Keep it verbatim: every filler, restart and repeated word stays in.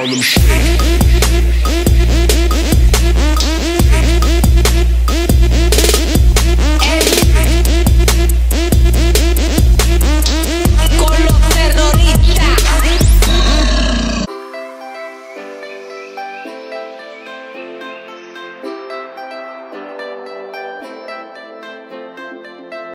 Harlem Shake.